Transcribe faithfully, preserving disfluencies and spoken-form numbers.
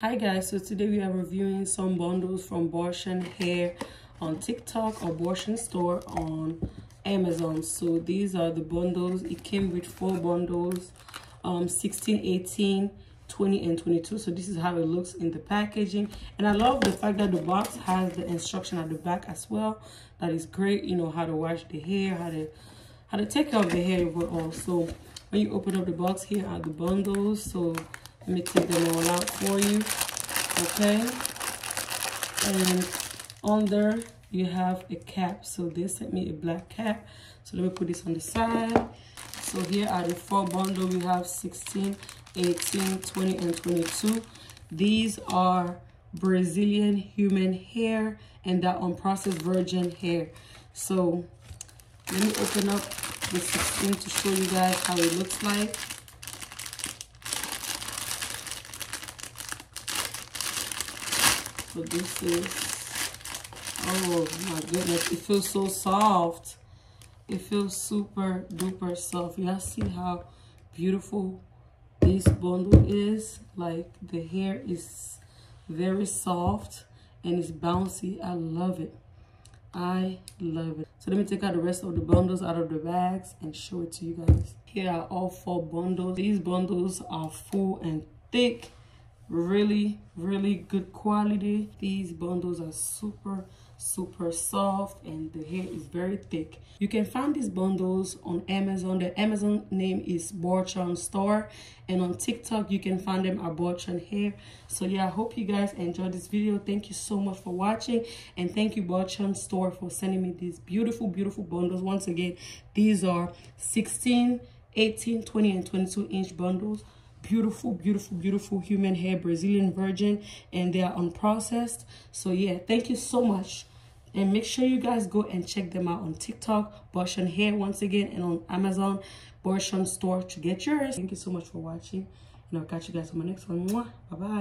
Hi guys, so today we are reviewing some bundles from Borchan Hair on TikTok or Borchan Store on Amazon. So these are the bundles. It came with four bundles, um, sixteen, eighteen, twenty and twenty-two. So this is how it looks in the packaging. And I love the fact that the box has the instruction at the back as well. That is great, you know, how to wash the hair, how to, how to take care of the hair overall. So when you open up the box, here are the bundles. So let me take them all out for you, okay? And under you have a cap. So they sent me a black cap. So let me put this on the side. So here are the four bundles. We have sixteen, eighteen, twenty, and twenty-two. These are Brazilian human hair and that unprocessed virgin hair. So let me open up the sixteen to show you guys how it looks like. So this is, oh my goodness, it feels so soft. It feels super duper soft. Y'all see how beautiful this bundle is? Like, the hair is very soft and it's bouncy. I love it. I love it. So let me take out the rest of the bundles out of the bags and show it to you guys. Here are all four bundles. These bundles are full and thick. Really, really good quality. These bundles are super, super soft and the hair is very thick. You can find these bundles on Amazon. The Amazon name is Borchan Store, and on TikTok you can find them at Borchan Hair. So yeah, I hope you guys enjoyed this video. Thank you so much for watching, and thank you Borchan Store for sending me these beautiful, beautiful bundles. Once again, these are sixteen, eighteen, twenty, and twenty-two inch bundles. Beautiful, beautiful, beautiful human hair, Brazilian virgin, and they are unprocessed. So yeah, thank you so much, and make sure you guys go and check them out on TikTok, Borchan Hair once again, and on Amazon, Borchan Store to get yours. Thank you so much for watching, and I'll catch you guys on my next one. Bye bye.